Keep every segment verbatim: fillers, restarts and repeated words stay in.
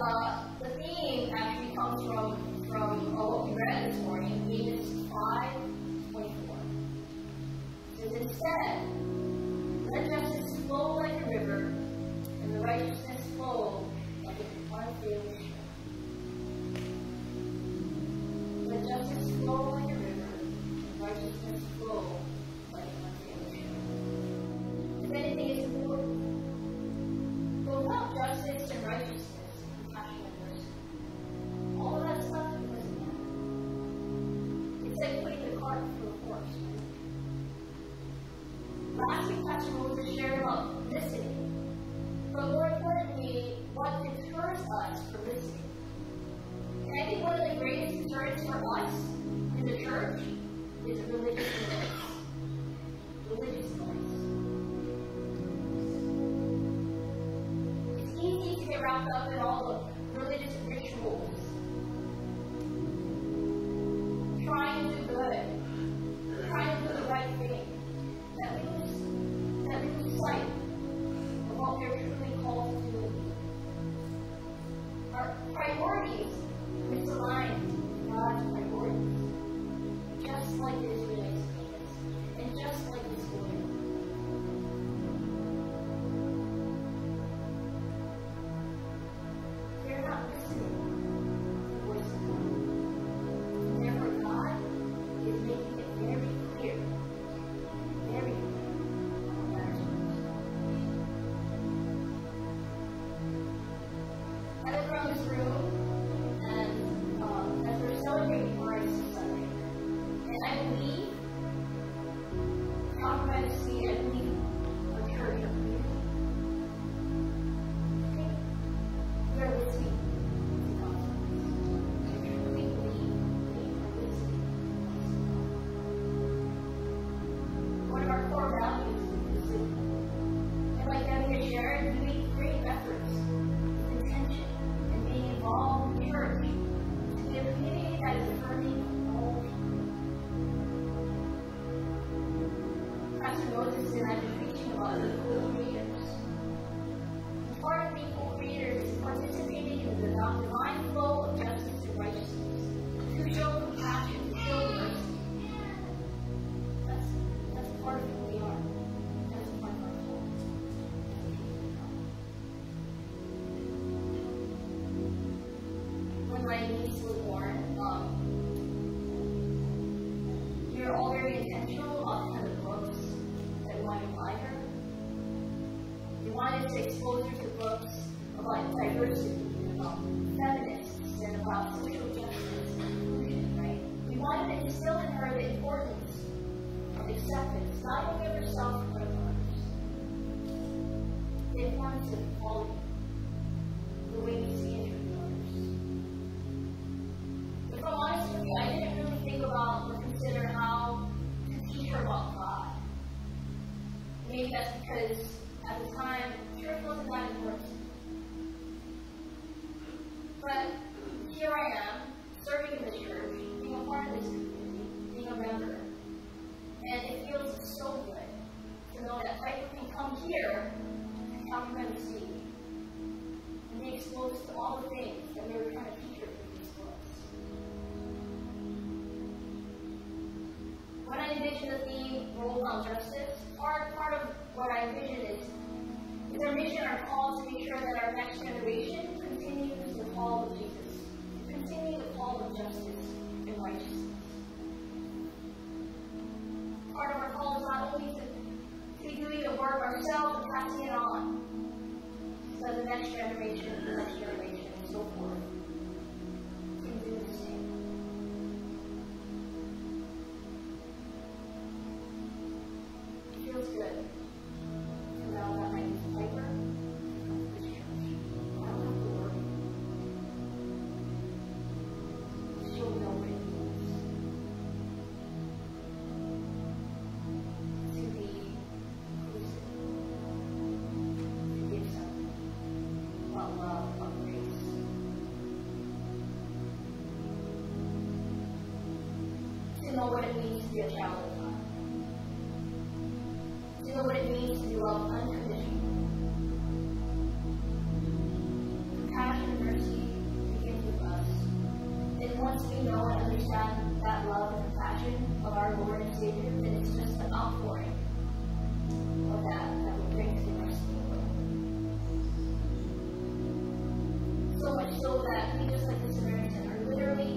uh, the theme actually comes from, from uh, what we read this morning, Amos five twenty-four. It says, instead, let justice flow like a river, and the righteousness flow like an unfailing stream. Let justice flow like a river, and righteousness flow like an unfailing stream. If anything is important, but without justice and righteousness, compassion and mercy. once we know and understand that love and compassion of our Lord and Savior, then it's just an outpouring of that that will bring to the rest of the world. So much so that we, just like the Samaritan, are literally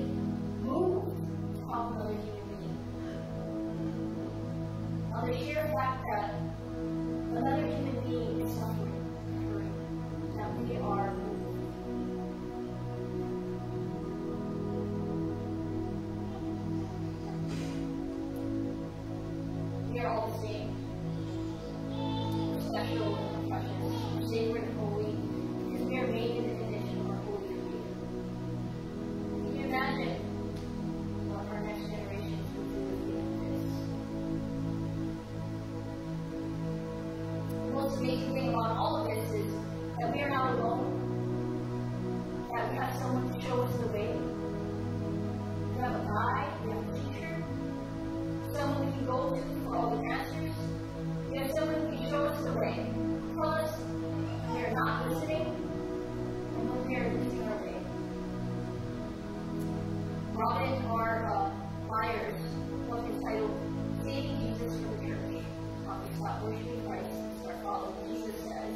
moved to help another human being. On the sheer fact that another human being is suffering, that we are all the same, special and precious, sacred and holy, because we are made in the condition of our Holy Creator. Can you imagine what our next generation would do if we did this? The most amazing thing about all of this is that we are not alone, that we have someone to show us the way. We have a guide, we have a teacher, someone we can go to for all the answers. We have someone who can show us the way, tell us we are not listening, and when we are losing our way. Robin R. Myers' book entitled Saving Jesus from the Church, How to Stop Worshiping Christ and Start Following Jesus, says,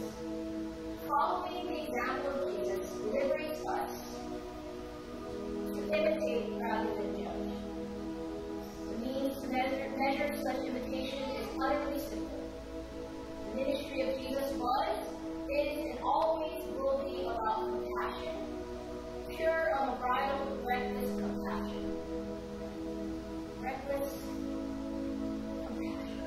following the example of Jesus liberates us to imitate rather than judge. To measure, measure such imitation is utterly simple. The ministry of Jesus was, is, and always will be about compassion, pure, unbridled, reckless compassion. Reckless compassion.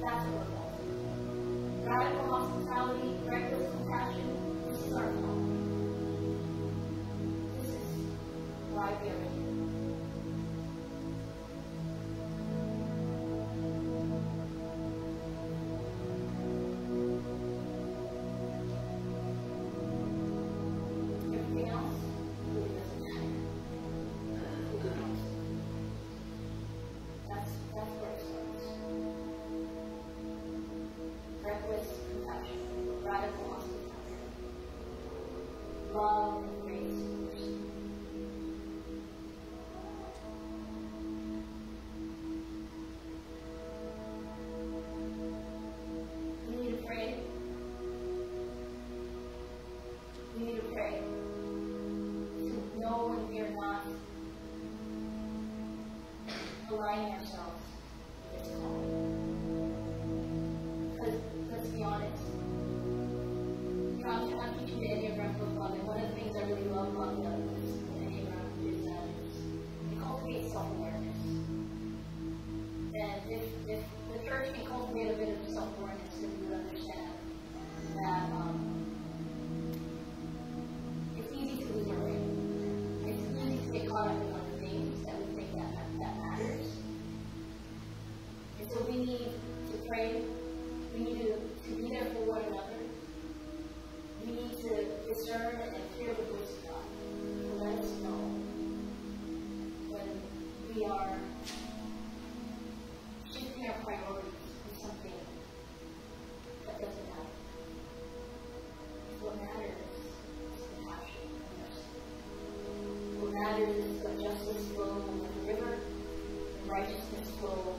That's what we're called. Radical hospitality, reckless compassion, this is our call. Why we are here. Everything else really doesn't matter. Everything else. That's, that's where it starts. Reckless compassion, radical hospitality, love and grace. Aligning ourselves with His calling. Because, let's be honest, you know, I'm, I'm teaching the Enneagram for fun, and one of the things I really love about the Enneagram is that it cultivates self-awareness. And if, if the church can cultivate a bit of self-awareness, then we would understand that um, it's easy to lose our way. It's easy to get caught up in other things that we think that that matters. And so we need to pray. We need to, to be there for one another. We need to discern and hear the voice of God to let us know when we are shifting our priorities to something that doesn't matter. What matters is compassion and mercy. What matters is that justice flows like a river and righteousness flows